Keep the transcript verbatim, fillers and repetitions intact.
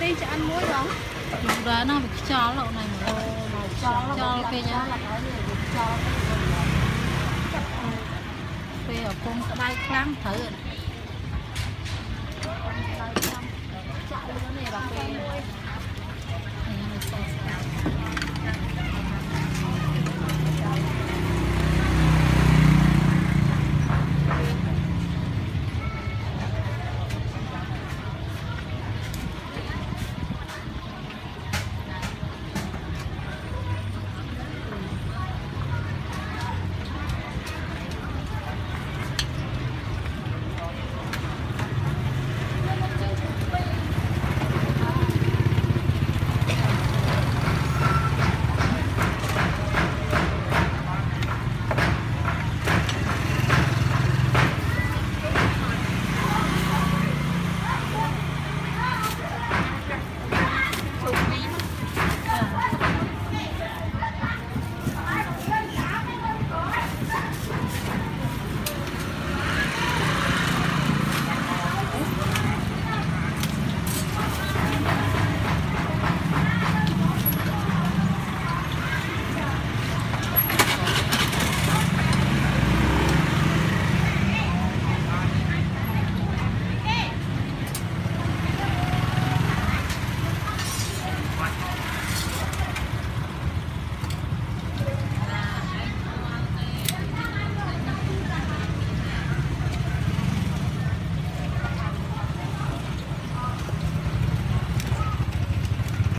Tây cho ăn muối không? Đúng đấy, nó phải cho lậu này mà lậu cho cho phê nhá. Phê ở cung bay căng thử. Chạy luôn này bà phê.